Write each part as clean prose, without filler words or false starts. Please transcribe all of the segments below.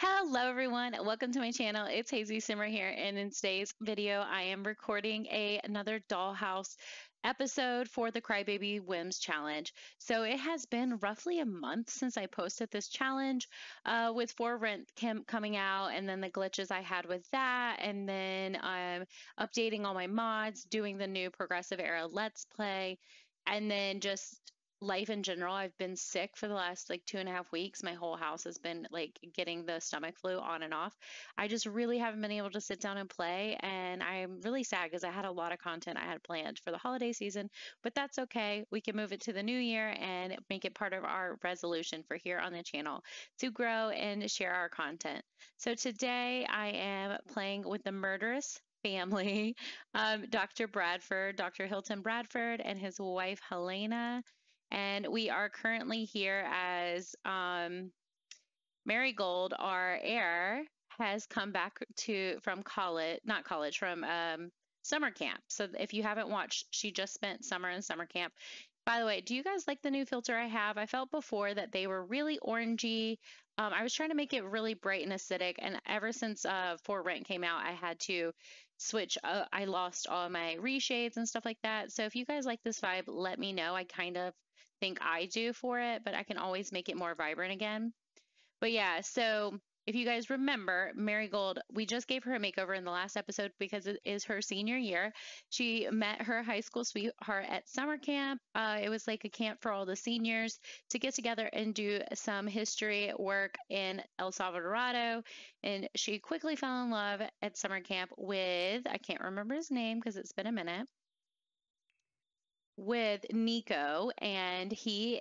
Hello everyone, welcome to my channel. It's Haysie Simmer here, and in today's video I am recording another dollhouse episode for the Crybaby Whims Challenge. So it has been roughly a month since I posted this challenge with For Rent Camp coming out, and then the glitches I had with that, and then updating all my mods, doing the new Progressive Era Let's Play, and then just life in general. I've been sick for the last like 2.5 weeks. My whole house has been like getting the stomach flu on and off. I just really haven't been able to sit down and play, and I'm really sad because I had a lot of content I had planned for the holiday season, but that's okay. We can move it to the new year and make it part of our resolution for here on the channel to grow and share our content. So today I am playing with the murderous family, Dr. Bradford, Dr. Hilton Bradford, and his wife Helena. And we are currently here as Marigold, our heir, has come back from summer camp. So if you haven't watched, she just spent summer in summer camp. By the way, do you guys like the new filter I have? I felt before that they were really orangey. I was trying to make it really bright and acidic, and ever since For Rent came out, I had to switch. I lost all my reshades and stuff like that. So if you guys like this vibe, let me know. I kind of think I do for it, but I can always make it more vibrant again. But yeah, so if you guys remember, Marigold, we just gave her a makeover in the last episode because it is her senior year. She met her high school sweetheart at summer camp. It was like a camp for all the seniors to get together and do some history work in El Salvadorado. And she quickly fell in love at summer camp with, I can't remember his name because it's been a minute, with Nico, and they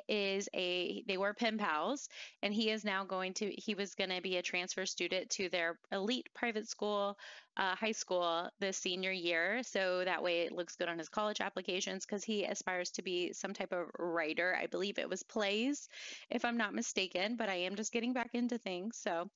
were pen pals, and he was going to be a transfer student to their elite private school, high school, this senior year. So that way it looks good on his college applications, because he aspires to be some type of writer. I believe it was plays, if I'm not mistaken, but I am just getting back into things. So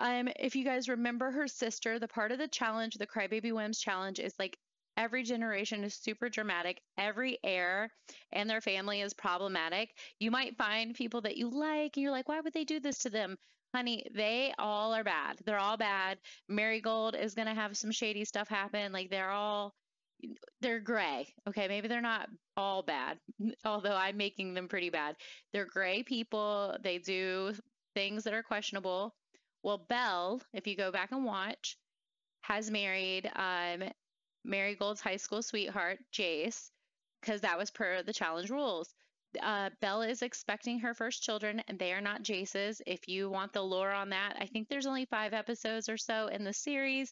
if you guys remember her sister, the part of the challenge, the Crybaby Whims Challenge, is like every generation is super dramatic. Every heir and their family is problematic. You might find people that you like, and you're like, why would they do this to them? Honey, they all are bad. They're all bad. Marigold is going to have some shady stuff happen. Like, they're gray. Okay, maybe they're not all bad, although I'm making them pretty bad. They're gray people. They do things that are questionable. Well, Belle, if you go back and watch, has married Marigold's high school sweetheart, Jace, because that was per the challenge rules. Belle is expecting her first children, and they are not Jace's. If you want the lore on that, I think there's only 5 episodes or so in the series.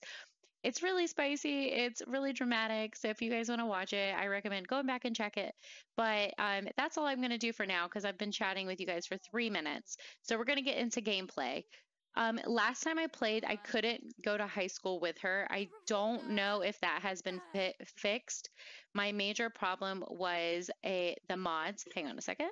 It's really spicy. It's really dramatic. So if you guys want to watch it, I recommend going back and check it. But that's all I'm going to do for now, because I've been chatting with you guys for 3 minutes. So we're going to get into gameplay. Last time I played, I couldn't go to high school with her. I don't know if that has been fixed. My major problem was the mods. Hang on a second.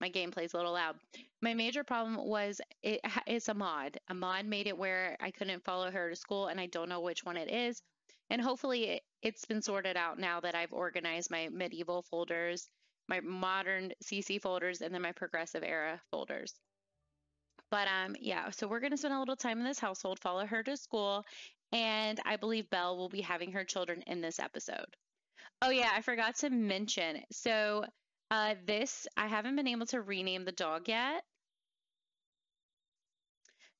My gameplay's a little loud. My major problem was it's a mod. A mod made it where I couldn't follow her to school, and I don't know which one it is. And hopefully it's been sorted out now that I've organized my medieval folders, my modern CC folders, and then my Progressive Era folders. But yeah, so we're going to spend a little time in this household, follow her to school, and I believe Belle will be having her children in this episode. Oh yeah, I forgot to mention. So I haven't been able to rename the dog yet.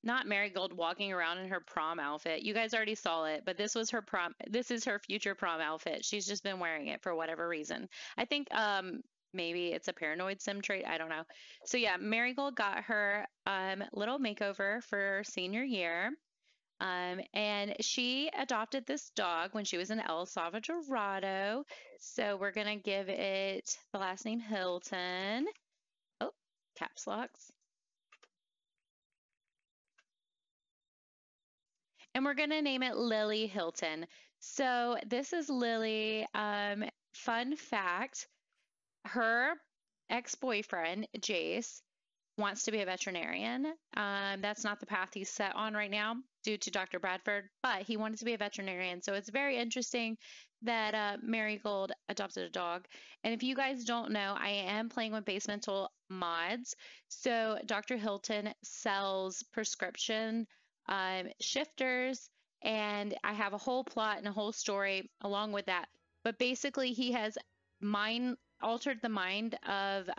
Not Marigold walking around in her prom outfit. You guys already saw it, but this was her prom. This is her future prom outfit. She's just been wearing it for whatever reason. I think maybe it's a paranoid sim trait. I don't know. So yeah, Marigold got her little makeover for senior year. And she adopted this dog when she was in El Salvadorado. So we're going to give it the last name Hilton. Oh, caps locks. And we're going to name it Lily Hilton. So this is Lily. Fun fact. Her ex-boyfriend, Jace, wants to be a veterinarian. That's not the path he's set on right now due to Dr. Bradford, but he wanted to be a veterinarian. So it's very interesting that Marigold adopted a dog. And if you guys don't know, I am playing with basemental mods. So Dr. Hilton sells prescription shifters, and I have a whole plot and a whole story along with that. But basically, he has altered the mind of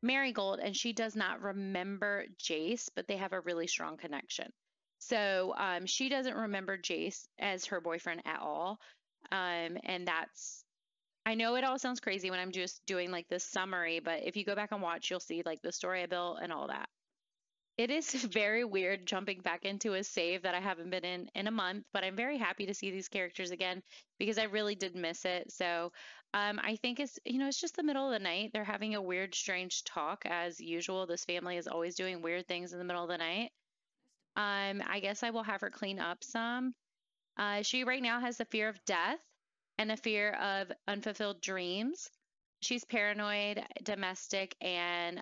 Marigold, and she does not remember Jace, but they have a really strong connection. So she doesn't remember Jace as her boyfriend at all. And that's, I know it all sounds crazy when I'm just doing like this summary, but if you go back and watch, you'll see like the story I built and all that. It is very weird jumping back into a save that I haven't been in a month, but I'm very happy to see these characters again because I really did miss it. So I think it's, you know, it's just the middle of the night. They're having a weird, strange talk as usual. This family is always doing weird things in the middle of the night. I guess I will have her clean up some. She right now has the fear of death and a fear of unfulfilled dreams. She's paranoid, domestic, and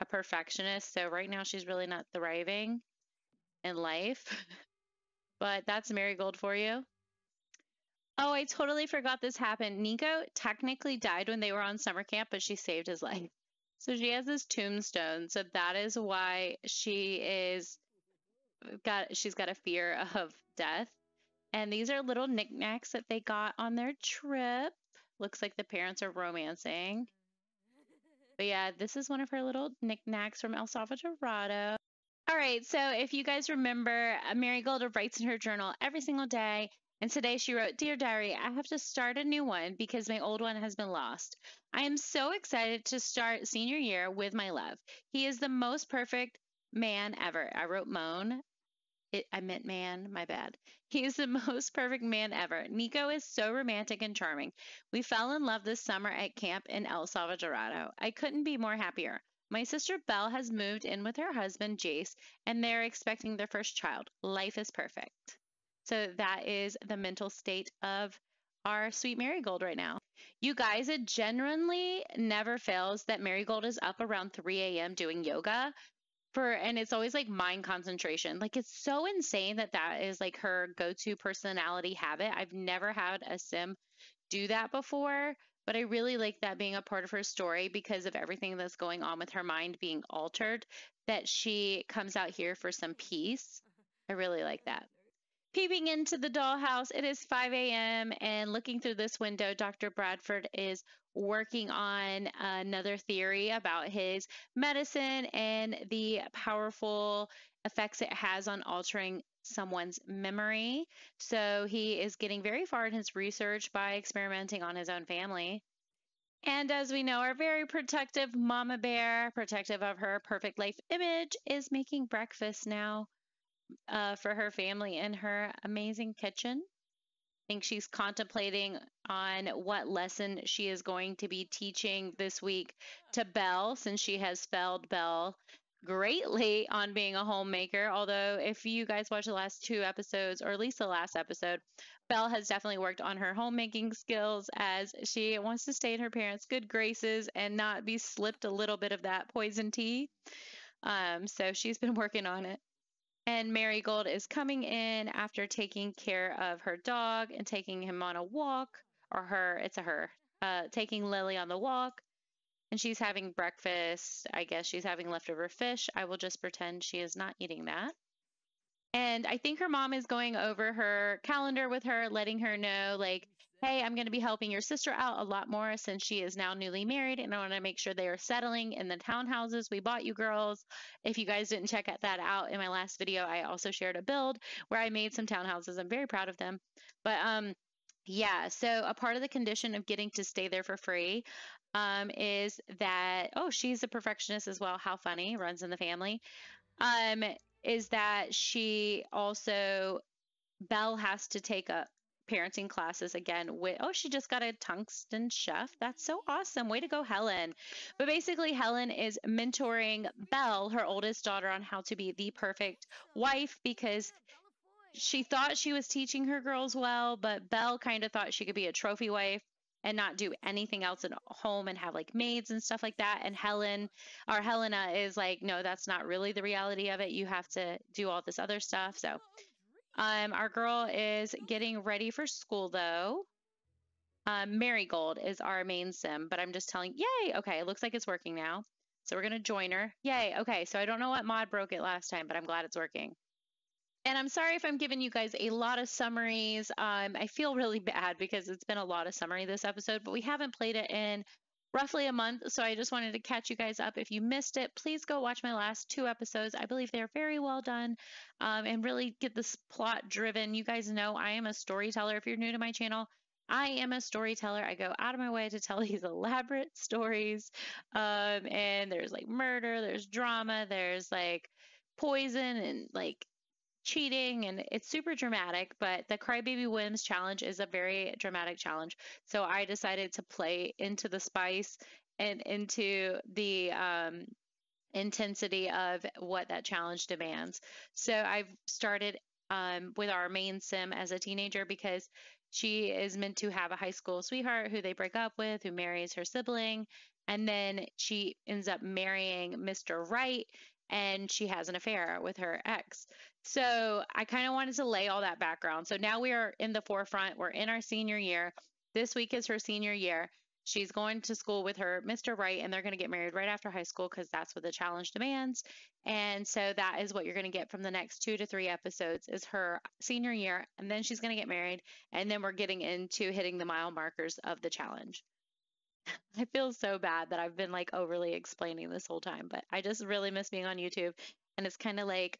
a perfectionist. So right now she's really not thriving in life. But that's Marigold for you. Oh, I totally forgot this happened. Nico technically died when they were on summer camp, but she saved his life. So she has this tombstone. So that is why she is... she's got a fear of death. And these are little knickknacks that they got on their trip. Looks like the parents are romancing. But yeah, this is one of her little knickknacks from El Salvadorado. All right, so if you guys remember, Marigold writes in her journal every single day. And today she wrote, "Dear Diary, I have to start a new one because my old one has been lost. I am so excited to start senior year with my love. He is the most perfect man ever." I wrote moan. I meant man, my bad. "He is the most perfect man ever. Nico is so romantic and charming. We fell in love this summer at camp in El Salvadorado. I couldn't be more happier. My sister Belle has moved in with her husband Jace, and they're expecting their first child. Life is perfect." So that is the mental state of our sweet Marigold right now. You guys, it genuinely never fails that Marigold is up around 3 a.m. doing yoga. And it's always like mind concentration. Like, it's so insane that that is like her go-to personality habit. I've never had a sim do that before, but I really like that being a part of her story because of everything that's going on with her mind being altered, that she comes out here for some peace. I really like that. Peeping into the dollhouse, it is 5 a.m. and looking through this window, Dr. Bradford is working on another theory about his medicine and the powerful effects it has on altering someone's memory. So he is getting very far in his research by experimenting on his own family. And as we know, our very protective mama bear, protective of her perfect life image, is making breakfast now for her family in her amazing kitchen. I think she's contemplating on what lesson she is going to be teaching this week to Belle, since she has failed Belle greatly on being a homemaker. Although if you guys watch the last two episodes, or at least the last episode, Belle has definitely worked on her homemaking skills as she wants to stay in her parents' good graces and not be slipped a little bit of that poison tea. So she's been working on it. And Marigold is coming in after taking care of her dog and taking him on a walk, or her, it's a her, taking Lily on the walk. And she's having breakfast. I guess she's having leftover fish. I will just pretend she is not eating that. And I think her mom is going over her calendar with her, letting her know, like, hey, I'm going to be helping your sister out a lot more since she is now newly married, and I want to make sure they are settling in the townhouses we bought you girls. If you guys didn't check that out in my last video, I also shared a build where I made some townhouses. I'm very proud of them. But yeah, so a part of the condition of getting to stay there for free is that, oh, she's a perfectionist as well. How funny, runs in the family. Is that she also, Belle has to take a parenting classes again with, oh, she just got a tungsten chef. That's so awesome. Way to go, Helen. But basically, Helen is mentoring Belle, her oldest daughter, on how to be the perfect wife because she thought she was teaching her girls well, but Belle kind of thought she could be a trophy wife and not do anything else at home and have like maids and stuff like that. And Helena is like, no, that's not really the reality of it. You have to do all this other stuff. So our girl is getting ready for school, though. Marigold is our main sim, but I'm just telling, yay, okay, it looks like it's working now. So we're going to join her. Yay, okay, so I don't know what mod broke it last time, but I'm glad it's working. And I'm sorry if I'm giving you guys a lot of summaries. I feel really bad because it's been a lot of summary this episode, but we haven't played it in roughly a month, so I just wanted to catch you guys up. If you missed it, please go watch my last two episodes. I believe they're very well done and really get this plot driven. You guys know I am a storyteller. If you're new to my channel, I am a storyteller. I go out of my way to tell these elaborate stories, and there's like murder, there's drama, there's like poison and like cheating, and it's super dramatic. But the Crybaby Whims challenge is a very dramatic challenge, so I decided to play into the spice and into the intensity of what that challenge demands. So I've started with our main sim as a teenager because she is meant to have a high school sweetheart who they break up with, who marries her sibling, and then she ends up marrying Mr. Wright, and she has an affair with her ex. So I kind of wanted to lay all that background. So now we are in the forefront. We're in our senior year. This week is her senior year. She's going to school with her Mr. Wright, and they're going to get married right after high school because that's what the challenge demands. And so that is what you're going to get from the next 2 to 3 episodes is her senior year, and then she's going to get married, and then we're getting into hitting the mile markers of the challenge. I feel so bad that I've been like overly explaining this whole time, but I just really miss being on YouTube, and it's kind of like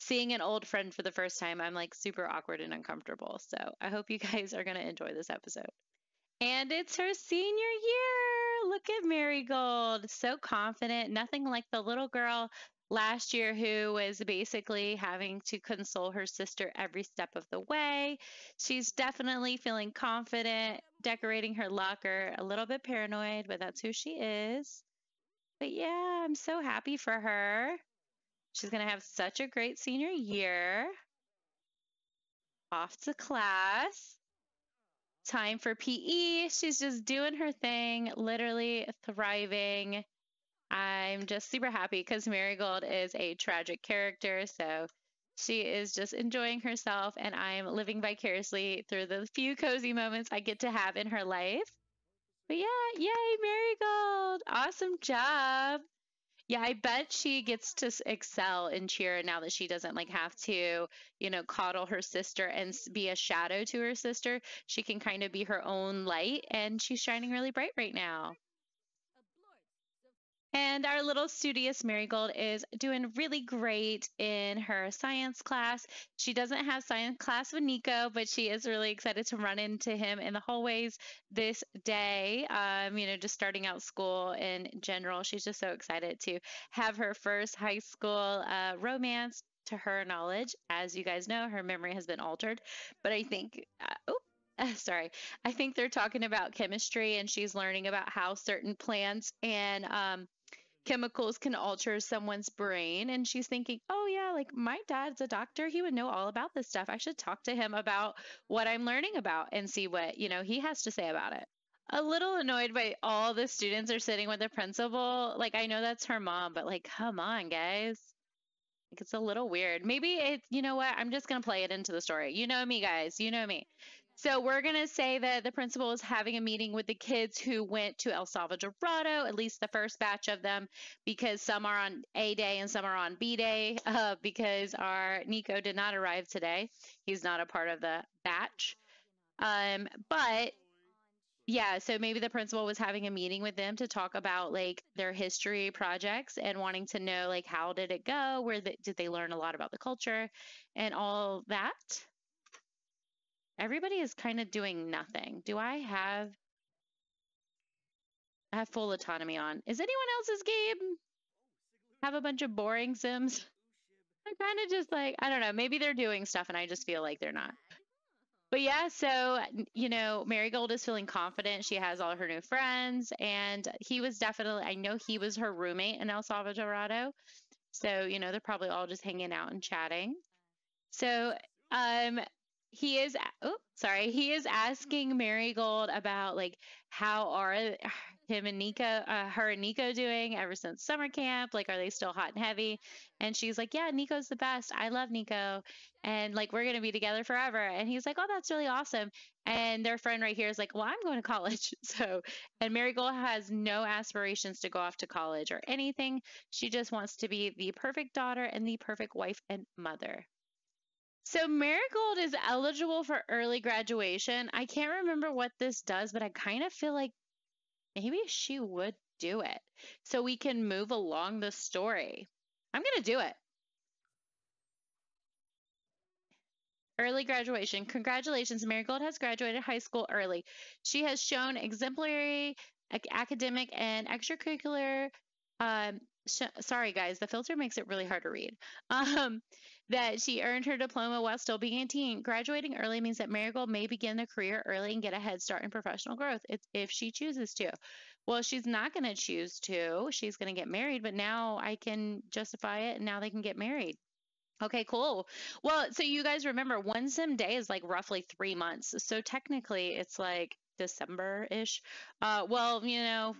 seeing an old friend for the first time. I'm like super awkward and uncomfortable. So I hope you guys are going to enjoy this episode. And it's her senior year. Look at Marigold. So confident. Nothing like the little girl last year who was basically having to console her sister every step of the way. She's definitely feeling confident, decorating her locker, a little bit paranoid, but that's who she is. But yeah, I'm so happy for her. She's going to have such a great senior year. Off to class. Time for PE. She's just doing her thing, literally thriving. I'm just super happy because Marigold is a tragic character, so she is just enjoying herself, and I'm living vicariously through the few cozy moments I get to have in her life. But yeah, yay, Marigold! Awesome job! Yeah, I bet she gets to excel in cheer now that she doesn't like have to, you know, coddle her sister and be a shadow to her sister. She can kind of be her own light, and she's shining really bright right now. And our little studious Marigold is doing really great in her science class. She doesn't have science class with Nico, but she is really excited to run into him in the hallways this day. You know, just starting out school in general. She's just so excited to have her first high school romance. To her knowledge, as you guys know, her memory has been altered. But I think, I think they're talking about chemistry, and she's learning about how certain plants and chemicals can alter someone's brain, and she's thinking, oh yeah, like my dad's a doctor, he would know all about this stuff. I should talk to him about what I'm learning about and see what, you know, he has to say about it. A little annoyed by all the students are sitting with the principal. Like, I know that's her mom, but like, come on guys, like, it's a little weird. Maybe it's, you know what, I'm just gonna play it into the story. You know me guys, you know me. So we're going to say that the principal is having a meeting with the kids who went to El Salvadorado, at least the first batch of them, because some are on A day and some are on B day, because our Nico did not arrive today. He's not a part of the batch. But yeah, so maybe the principal was having a meeting with them to talk about like their history projects and wanting to know like how did it go, where did they learn a lot about the culture and all that. Everybody is kind of doing nothing. Do I have... I have full autonomy on. Is anyone else's game? Have a bunch of boring sims? I'm kind of just like, I don't know. Maybe they're doing stuff and I just feel like they're not. But yeah, so, you know, Marigold is feeling confident. She has all her new friends. And he was definitely... I know he was her roommate in El Salvadorado. So, you know, they're probably all just hanging out and chatting. So, he is, oh, sorry, he is asking Marigold about like how are him and Nico, her and Nico doing ever since summer camp? Like, are they still hot and heavy? And she's like, yeah, Nico's the best. I love Nico. And like, we're going to be together forever. And he's like, oh, that's really awesome. And their friend right here is like, well, I'm going to college. So, and Marigold has no aspirations to go off to college or anything. She just wants to be the perfect daughter and the perfect wife and mother. So Marigold is eligible for early graduation. I can't remember what this does, but I kind of feel like maybe she would do it so we can move along the story. I'm going to do it. Early graduation. Congratulations, Marigold has graduated high school early. She has shown exemplary academic and extracurricular sorry, guys, the filter makes it really hard to read. That she earned her diploma while still being a teen. Graduating early means that Marigold may begin their career early and get a head start in professional growth if she chooses to. Well, she's not going to choose to. She's going to get married, but now I can justify it, and now they can get married. Okay, cool. Well, so you guys remember, one sim day is like roughly 3 months. So technically, it's like December-ish. Well, you know,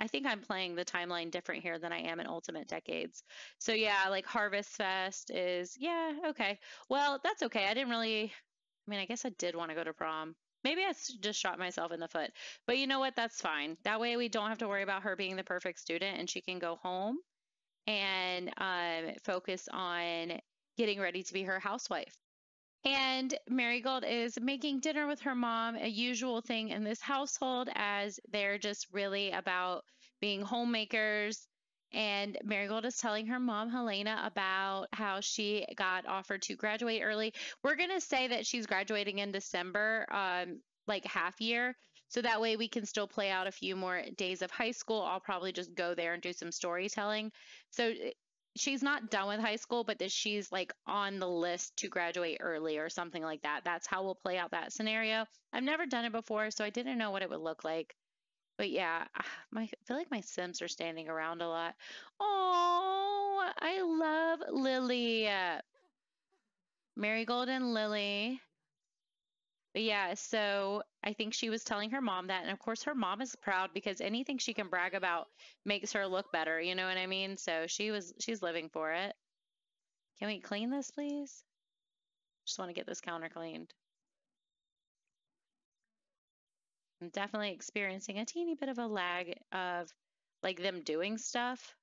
I think I'm playing the timeline different here than I am in Ultimate Decades. So yeah, like Harvest Fest is, yeah, okay. Well, that's okay. I didn't really, I mean, I guess I did want to go to prom. Maybe I just shot myself in the foot. But you know what? That's fine. That way we don't have to worry about her being the perfect student, and she can go home and focus on getting ready to be her housewife. And Marigold is making dinner with her mom, a usual thing in this household, as they're just really about being homemakers. And Marigold is telling her mom, Helena, about how she got offered to graduate early. We're going to say that she's graduating in December, like half year. So that way we can still play out a few more days of high school. I'll probably just go there and do some storytelling. So she's not done with high school, but that she's like on the list to graduate early or something like that. That's how we'll play out that scenario. I've never done it before, so I didn't know what it would look like. But yeah, I feel like my Sims are standing around a lot. Oh, I love Lily. Marigold and Lily. But yeah, so I think she was telling her mom that. And of course, her mom is proud because anything she can brag about makes her look better. You know what I mean? So she's living for it. Can we clean this, please? Just want to get this counter cleaned. I'm definitely experiencing a teeny bit of a lag of like them doing stuff.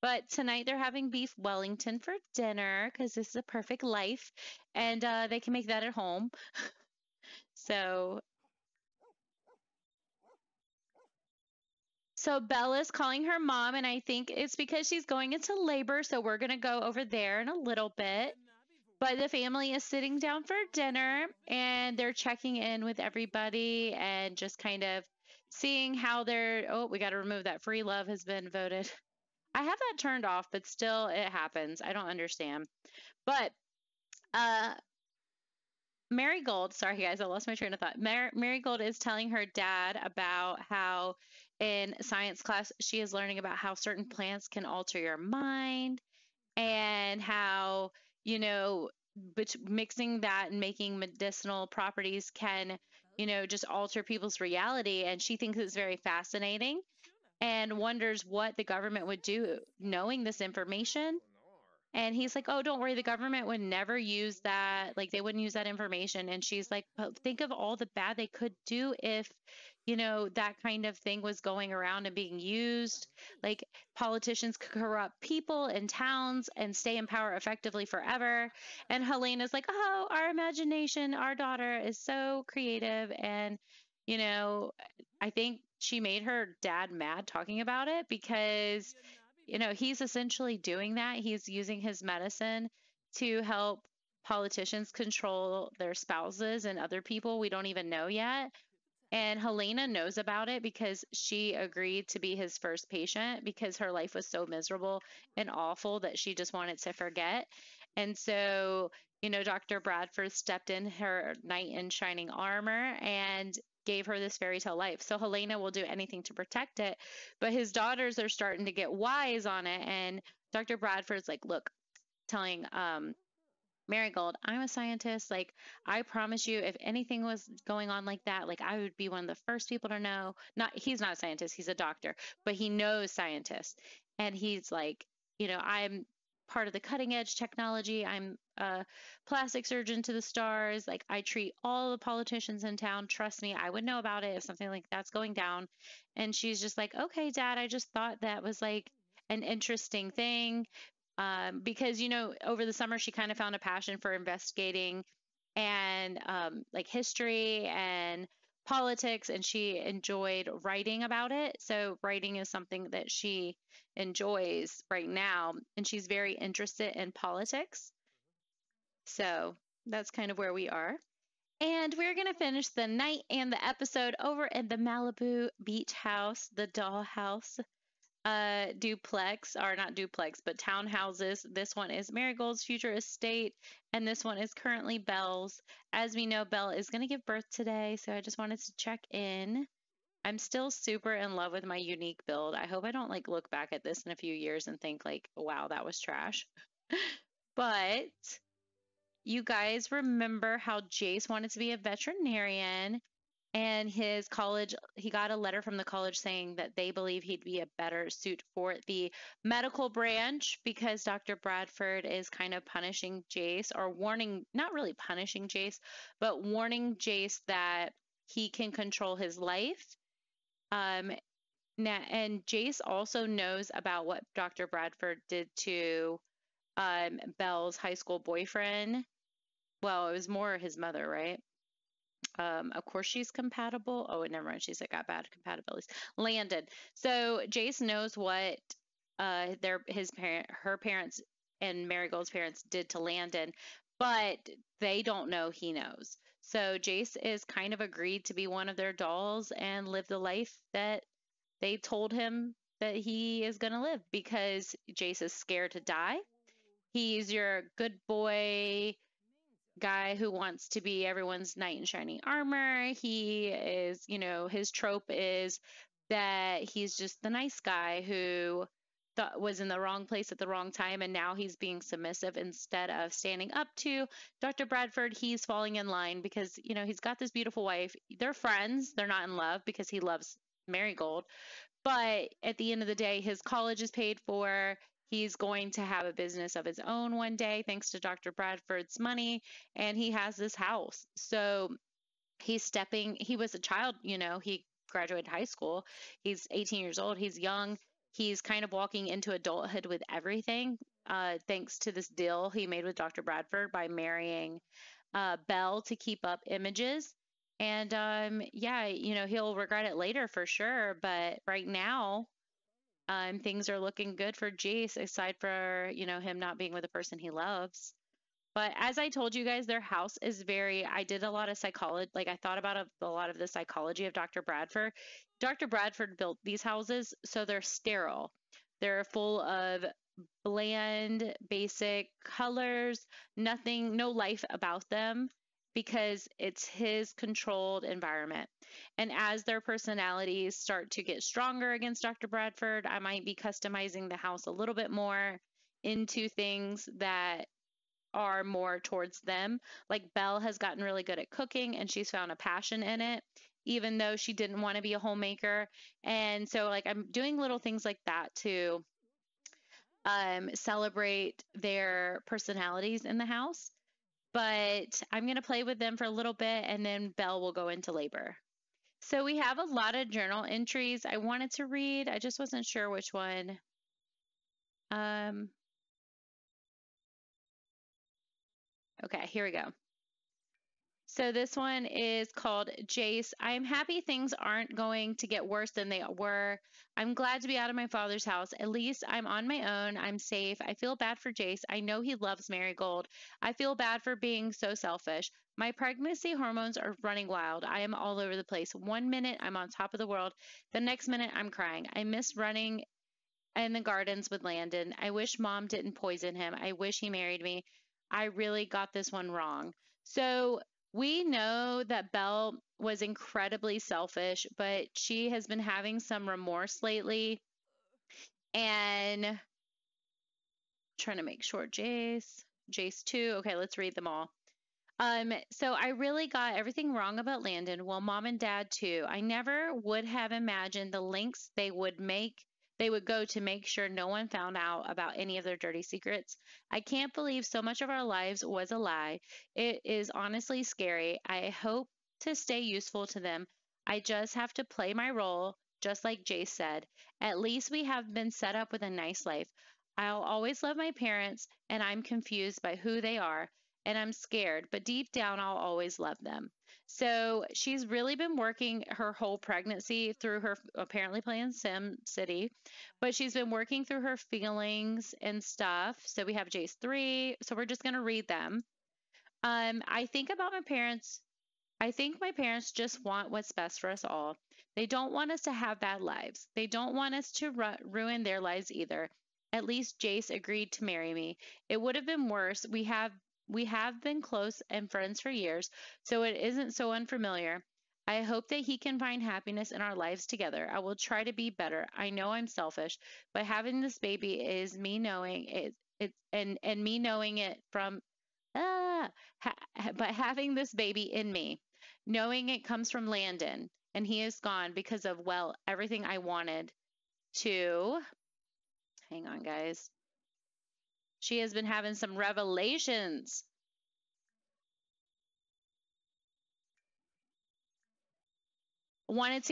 But tonight they're having beef Wellington for dinner because this is a perfect life, and they can make that at home. So Belle is calling her mom, and I think it's because she's going into labor, so we're going to go over there in a little bit. But the family is sitting down for dinner, and they're checking in with everybody and just kind of seeing how they're, oh, we got to remove that free love has been voted. I have that turned off, but still it happens. I don't understand. But Marigold, sorry guys, I lost my train of thought. Marigold is telling her dad about how in science class she is learning about how certain plants can alter your mind, and how, you know, mixing that and making medicinal properties can, you know, just alter people's reality. And she thinks it's very fascinating and wonders what the government would do knowing this information. And he's like, oh, don't worry, the government would never use that. Like, they wouldn't use that information. And she's like, but think of all the bad they could do if, you know, that kind of thing was going around and being used. Like, politicians could corrupt people in towns and stay in power effectively forever. And Helena's like, oh, our imagination, our daughter is so creative. And, you know, I think she made her dad mad talking about it because, you know, he's essentially doing that. He's using his medicine to help politicians control their spouses and other people we don't even know yet. And Helena knows about it because she agreed to be his first patient because her life was so miserable and awful that she just wanted to forget. And so, you know, Dr. Bradford stepped in, her knight in shining armor, and gave her this fairy tale life. So Helena will do anything to protect it, but his daughters are starting to get wise on it. And Dr. Bradford's like, look, telling Marigold, I'm a scientist. Like, I promise you, if anything was going on like that, like, I would be one of the first people to know. He's not a scientist, he's a doctor, but he knows scientists. And he's like, you know, I'm part of the cutting edge technology. I'm a plastic surgeon to the stars. Like, I treat all the politicians in town. Trust me, I would know about it if something like that's going down. And she's just like, okay, Dad, I just thought that was like an interesting thing. Because, you know, over the summer, she kind of found a passion for investigating and like history and politics, and she enjoyed writing about it. So writing is something that she enjoys right now, and she's very interested in politics. So that's kind of where we are. And we're going to finish the night and the episode over in the Malibu beach house, the dollhouse. Duplex, or not duplex, but townhouses. This one is Marigold's future estate, and this one is currently Belle's. As we know, Belle is going to give birth today, so I just wanted to check in. I'm still super in love with my unique build. I hope I don't, like, look back at this in a few years and think, like, wow, that was trash. But you guys remember how Jace wanted to be a veterinarian? And his college, he got a letter from the college saying that they believe he'd be a better suit for the medical branch because Dr. Bradford is kind of punishing Jace, or warning, not really punishing Jace, but warning Jace that he can control his life. And Jace also knows about what Dr. Bradford did to Belle's high school boyfriend. Well, it was more his mother, right? Of course she's compatible. Oh, never mind. She's like got bad compatibilities. Landon. So Jace knows what her parents and Marigold's parents did to Landon, but they don't know he knows. So Jace is kind of agreed to be one of their dolls and live the life that they told him that he is going to live, because Jace is scared to die. He's your good boy guy who wants to be everyone's knight in shining armor. He is, you know, his trope is that he's just the nice guy who was in the wrong place at the wrong time, and now he's being submissive instead of standing up to Dr. Bradford. He's falling in line because, you know, he's got this beautiful wife. They're friends. They're not in love because he loves Marigold. But at the end of the day, his college is paid for. He's going to have a business of his own one day, thanks to Dr. Bradford's money, and he has this house. So he's stepping, he was a child, you know, he graduated high school. He's 18 years old. He's young. He's kind of walking into adulthood with everything, thanks to this deal he made with Dr. Bradford by marrying Belle to keep up images. And yeah, you know, he'll regret it later for sure, but right now, things are looking good for Jace, aside for, you know, him not being with the person he loves. But as I told you guys, their house is very, I did a lot of psychology, like I thought about a lot of the psychology of Dr. Bradford. Dr. Bradford built these houses, so they're sterile. They're full of bland, basic colors, nothing, no life about them, because it's his controlled environment. And as their personalities start to get stronger against Dr. Bradford, I might be customizing the house a little bit more into things that are more towards them. Like Belle has gotten really good at cooking, and she's found a passion in it, even though she didn't want to be a homemaker. And so, like, I'm doing little things like that to celebrate their personalities in the house. But I'm going to play with them for a little bit, and then Belle will go into labor. So we have a lot of journal entries I wanted to read. I just wasn't sure which one. Okay, here we go. So this one is called Jace. I'm happy things aren't going to get worse than they were. I'm glad to be out of my father's house. At least I'm on my own. I'm safe. I feel bad for Jace. I know he loves Marigold. I feel bad for being so selfish. My pregnancy hormones are running wild. I am all over the place. One minute I'm on top of the world. The next minute I'm crying. I miss running in the gardens with Landon. I wish Mom didn't poison him. I wish he married me. I really got this one wrong. So we know that Belle was incredibly selfish, but she has been having some remorse lately. And I'm trying to make sure Jace. Jace 2. Okay, let's read them all. So I really got everything wrong about Landon. Well, Mom and Dad too. I never would have imagined the lengths they would make. They would go to make sure no one found out about any of their dirty secrets. I can't believe so much of our lives was a lie. It is honestly scary. I hope to stay useful to them. I just have to play my role, just like Jace said. At least we have been set up with a nice life. I'll always love my parents, and I'm confused by who they are. And I'm scared, but deep down, I'll always love them. So she's really been working her whole pregnancy through her, apparently playing SimCity, but she's been working through her feelings and stuff. So we have Jace 3. So we're just going to read them. I think about my parents. I think my parents just want what's best for us all. They don't want us to have bad lives. They don't want us to ruin their lives either. At least Jace agreed to marry me. It would have been worse. We have been close and friends for years, so it isn't so unfamiliar. I hope that he can find happiness in our lives together. I will try to be better. I know I'm selfish, but having this baby is me knowing it. But having this baby in me, knowing it comes from Landon, and he is gone because of, well, everything I wanted to. Hang on, guys. She has been having some revelations. I want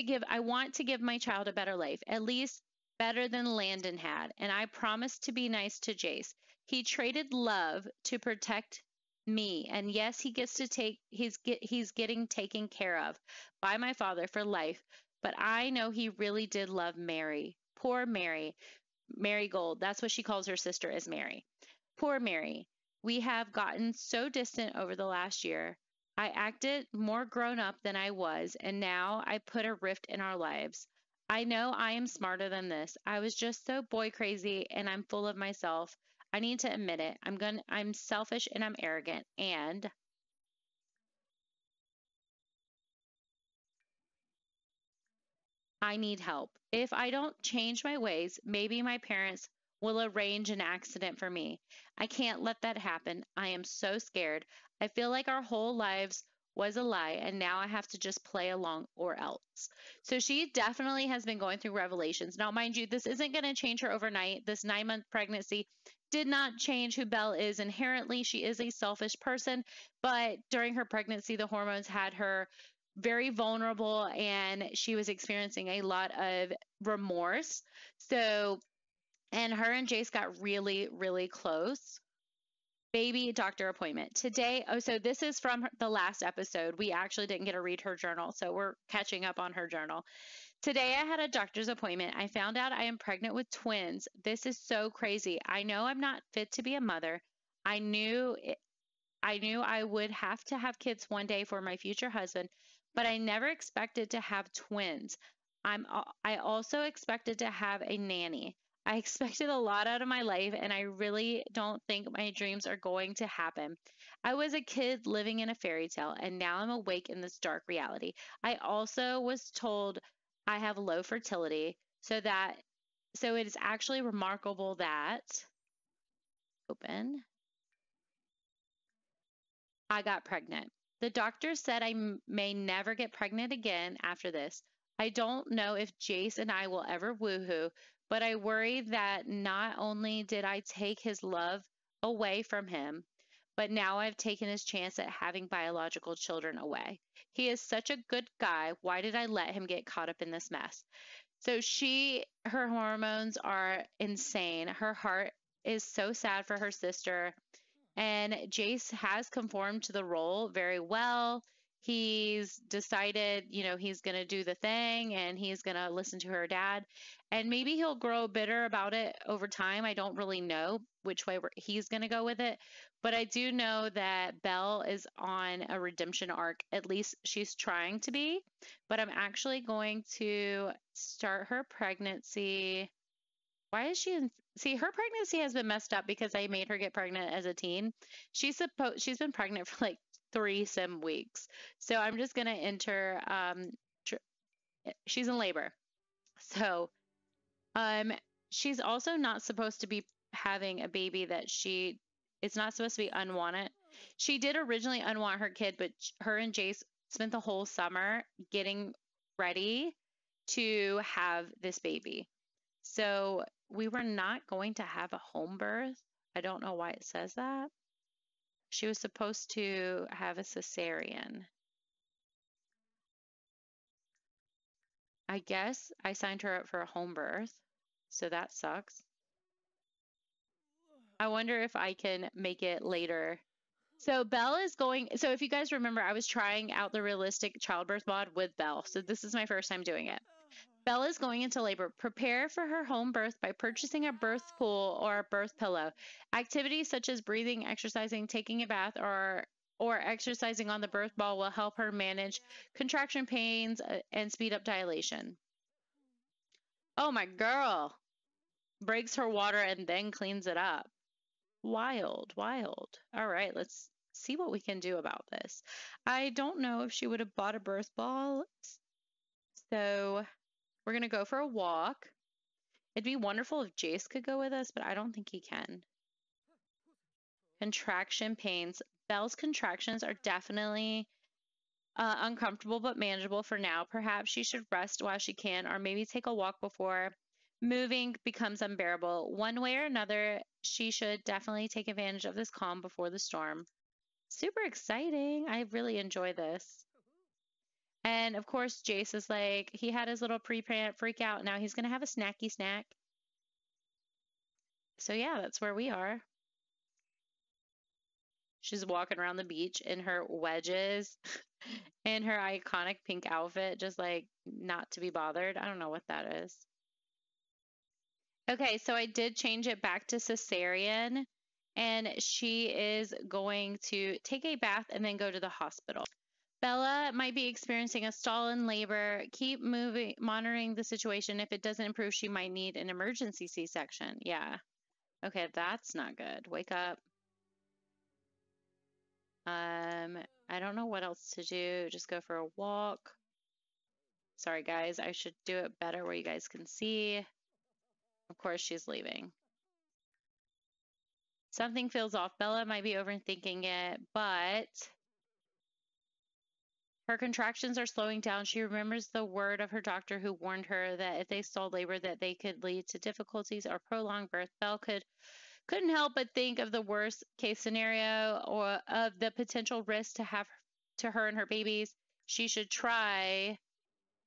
to give my child a better life, at least better than Landon had, and I promised to be nice to Jace. He traded love to protect me, and yes, he gets to take. He's getting taken care of by my father for life, but I know he really did love Mary. Poor Mary. Marigold, that's what she calls her sister, is Mary. Poor Mary. We have gotten so distant over the last year. I acted more grown up than I was, and now I put a rift in our lives. I know I am smarter than this. I was just so boy crazy, and I'm full of myself. I need to admit it. I'm selfish and I'm arrogant, and I need help. If I don't change my ways, maybe my parents will arrange an accident for me. I can't let that happen. I am so scared. I feel like our whole lives was a lie, and now I have to just play along or else. So she definitely has been going through revelations. Now, mind you, this isn't going to change her overnight. This 9-month pregnancy did not change who Belle is inherently. She is a selfish person, but during her pregnancy, the hormones had her very vulnerable, and she was experiencing a lot of remorse. So, and her and Jace got really, really close. Baby doctor appointment today. Oh, so this is from the last episode. We actually didn't get to read her journal, so we're catching up on her journal. Today I had a doctor's appointment. I found out I am pregnant with twins. This is so crazy. I know I'm not fit to be a mother. I knew I would have to have kids one day for my future husband, but I never expected to have twins. I also expected to have a nanny. I expected a lot out of my life, and I really don't think my dreams are going to happen. I was a kid living in a fairy tale, and now I'm awake in this dark reality. I also was told I have low fertility, so it is actually remarkable that I got pregnant. The doctor said I may never get pregnant again after this. I don't know if Jace and I will ever woohoo, but I worry that not only did I take his love away from him, but now I've taken his chance at having biological children away. He is such a good guy. Why did I let him get caught up in this mess? So her hormones are insane. Her heart is so sad for her sister. And Jace has conformed to the role very well. He's decided, you know, he's going to do the thing, and he's going to listen to her dad. And maybe he'll grow bitter about it over time. I don't really know which way he's going to go with it. But I do know that Belle is on a redemption arc. At least she's trying to be. But I'm actually going to start her pregnancy. Why is she in? See, her pregnancy has been messed up because I made her get pregnant as a teen. She's been pregnant for like 3 some weeks. So I'm just going to enter, she's in labor. So she's also not supposed to be having a baby that she It's not supposed to be unwanted. She did originally unwant her kid, but her and Jace spent the whole summer getting ready to have this baby. So we were not going to have a home birth. I don't know why it says that. She was supposed to have a cesarean. I guess I signed her up for a home birth, so that sucks. I wonder if I can make it later. So Belle is going, so if you guys remember, I was trying out the realistic childbirth mod with Belle. So this is my first time doing it. Belle is going into labor. Prepare for her home birth by purchasing a birth pool or a birth pillow. Activities such as breathing, exercising, taking a bath, or exercising on the birth ball will help her manage contraction pains and speed up dilation. Oh my girl. Breaks her water and then cleans it up. Wild, wild. All right, let's see what we can do about this. I don't know if she would have bought a birth ball. So we're going to go for a walk. It'd be wonderful if Jace could go with us, but I don't think he can. Contraction pains. Belle's contractions are definitely uncomfortable but manageable for now. Perhaps she should rest while she can, or maybe take a walk before moving becomes unbearable. One way or another, she should definitely take advantage of this calm before the storm. Super exciting. I really enjoy this. And of course, Jace is like, he had his little pre-parent freak out. Now he's going to have a snacky snack. So yeah, that's where we are. She's walking around the beach in her wedges and her iconic pink outfit, just like not to be bothered. I don't know what that is. Okay, so I did change it back to cesarean, and she is going to take a bath and then go to the hospital. Bella might be experiencing a stall in labor. Keep moving, monitoring the situation. If it doesn't improve, she might need an emergency C-section. Yeah. Okay, that's not good. Wake up. I don't know what else to do. Just go for a walk. Sorry, guys. I should do it better where you guys can see. Of course, she's leaving. Something feels off. Bella might be overthinking it, but her contractions are slowing down. She remembers the word of her doctor who warned her that if they stalled labor, that they could lead to difficulties or prolonged birth. Belle couldn't help but think of the worst case scenario or of the potential risk to her and her babies. She should try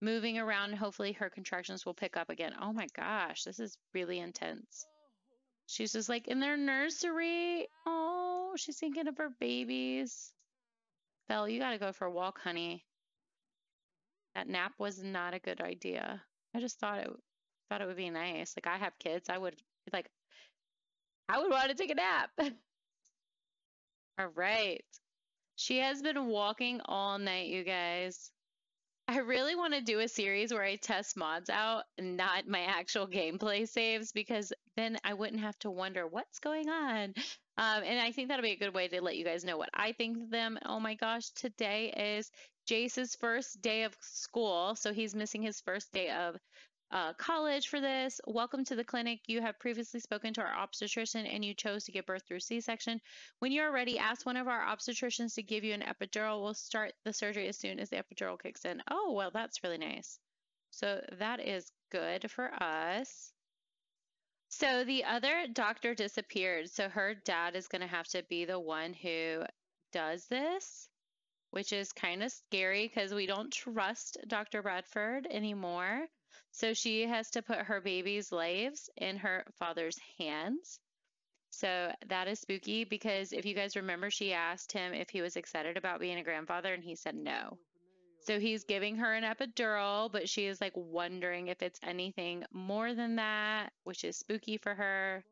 moving around, and hopefully her contractions will pick up again. Oh my gosh, this is really intense. She's just like in their nursery. Oh, she's thinking of her babies. Belle, you gotta go for a walk, honey. That nap was not a good idea. I just thought it would be nice. Like, I have kids, I would want to take a nap. All right. She has been walking all night, you guys. I really want to do a series where I test mods out, not my actual gameplay saves, because then I wouldn't have to wonder what's going on. And I think that'll be a good way to let you guys know what I think of them. Oh my gosh, today is Jace's first day of school, so he's missing his first day of college for this. Welcome to the clinic. You have previously spoken to our obstetrician and you chose to give birth through C-section. When you're ready, ask one of our obstetricians to give you an epidural. We'll start the surgery as soon as the epidural kicks in. Oh, well, that's really nice. So that is good for us. So the other doctor disappeared. So her dad is going to have to be the one who does this, which is kind of scary because we don't trust Dr. Bradford anymore. So she has to put her baby's lives in her father's hands. So that is spooky because if you guys remember, she asked him if he was excited about being a grandfather and he said no. So he's giving her an epidural, but she is like wondering if it's anything more than that, which is spooky for her.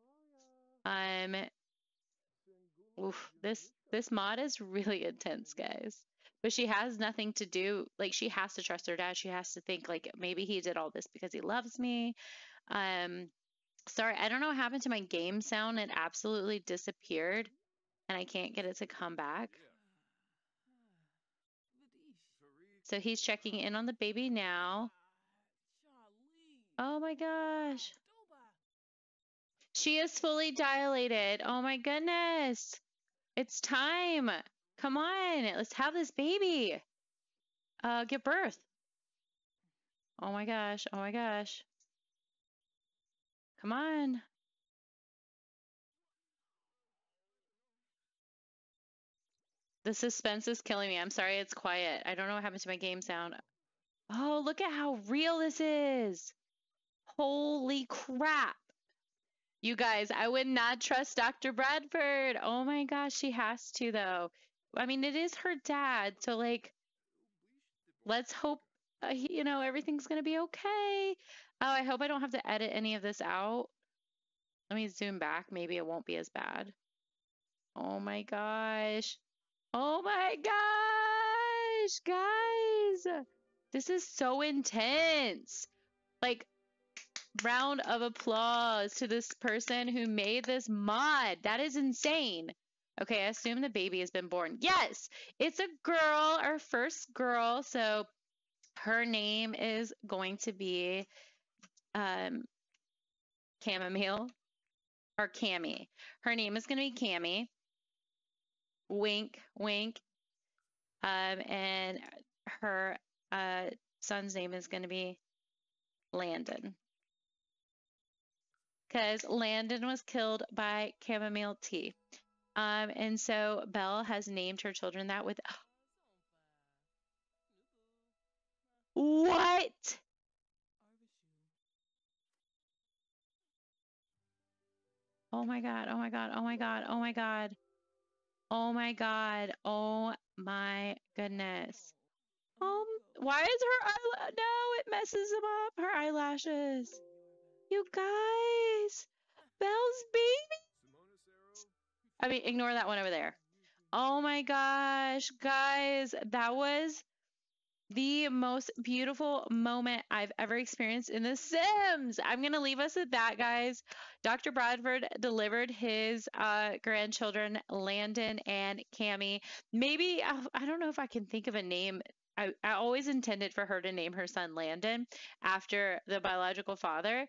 Oof, this mod is really intense, guys. But she has nothing to do. Like, she has to trust her dad. She has to think, like, maybe he did all this because he loves me. Sorry, I don't know what happened to my game sound. It absolutely disappeared, and I can't get it to come back. So he's checking in on the baby now. Oh, my gosh. She is fully dilated. Oh my goodness. It's time. Come on. Let's have this baby. Give birth. Oh my gosh. Oh my gosh. Come on. The suspense is killing me. I'm sorry it's quiet. I don't know what happened to my game sound. Oh, look at how real this is. Holy crap. You guys, I would not trust Dr. Bradford. Oh my gosh, she has to though. I mean, it is her dad. So like, let's hope, you know, everything's gonna be okay. Oh, I hope I don't have to edit any of this out. Let me zoom back. Maybe it won't be as bad. Oh my gosh. Oh my gosh, guys, this is so intense. Like, round of applause to this person who made this mod. That is insane. Okay, I assume the baby has been born. Yes, it's a girl, our first girl. So her name is going to be Chamomile or Cammy. Her name is going to be Cammy. Wink, wink. And her son's name is going to be Landon. Because Landon was killed by chamomile tea. And so Belle has named her children that with... What? Oh my god, oh my god, oh my god, oh my god. Oh my god, oh my goodness. Why is her eyelash? No, it messes them up, her eyelashes. You guys, Belle's baby. I mean, ignore that one over there. Oh my gosh, guys, that was the most beautiful moment I've ever experienced in The Sims. I'm gonna leave us at that, guys. Dr. Bradford delivered his grandchildren, Landon and Cammy. Maybe, I don't know if I can think of a name. I always intended for her to name her son Landon after the biological father.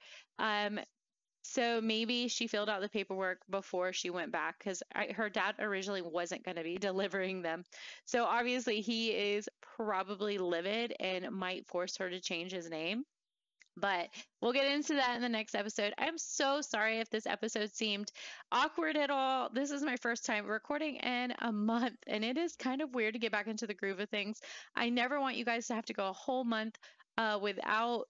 So maybe she filled out the paperwork before she went back, because her dad originally wasn't going to be delivering them. So obviously he is probably livid and might force her to change his name. But we'll get into that in the next episode. I'm so sorry if this episode seemed awkward at all. This is my first time recording in a month, and it is kind of weird to get back into the groove of things. I never want you guys to have to go a whole month without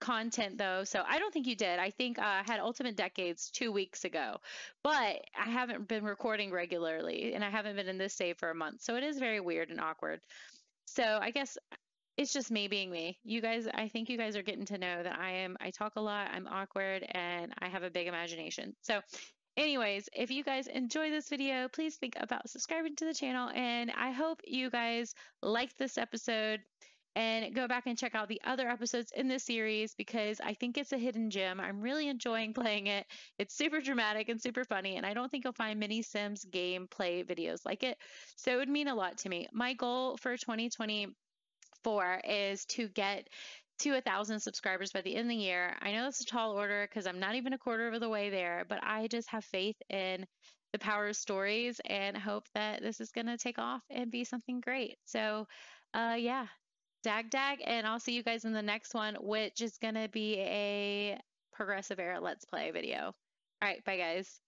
content though, so I don't think you did. I think I had Ultimate Decades 2 weeks ago, but I haven't been recording regularly, and I haven't been in this save for a month, so it is very weird and awkward. So I guess it's just me being me. You guys, I think you guys are getting to know that I talk a lot, I'm awkward, and I have a big imagination. So anyways, if you guys enjoy this video, please think about subscribing to the channel, and I hope you guys liked this episode. And go back and check out the other episodes in this series, because I think it's a hidden gem. I'm really enjoying playing it. It's super dramatic and super funny, and I don't think you'll find many Sims gameplay videos like it. So it would mean a lot to me. My goal for 2024 is to get to 1,000 subscribers by the end of the year. I know that's a tall order because I'm not even a quarter of the way there, but I just have faith in the power of stories and hope that this is going to take off and be something great. So yeah. Dag, and I'll see you guys in the next one, which is going to be a Progressive Era Let's Play video. All right, bye guys.